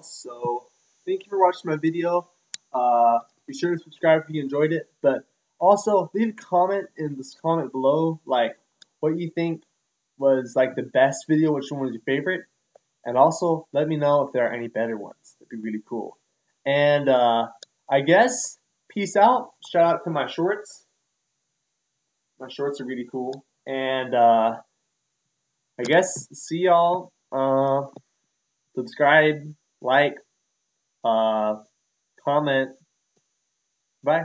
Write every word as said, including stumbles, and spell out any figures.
So thank you for watching my video. Uh, be sure to subscribe if you enjoyed it, but also leave a comment in this comment below, like what you think was like the best video, which one was your favorite, and also let me know if there are any better ones. That'd be really cool. And uh, I guess peace out. Shout out to my shorts. My shorts are really cool. And uh, I guess see y'all. Uh, subscribe. Like, uh, comment, bye.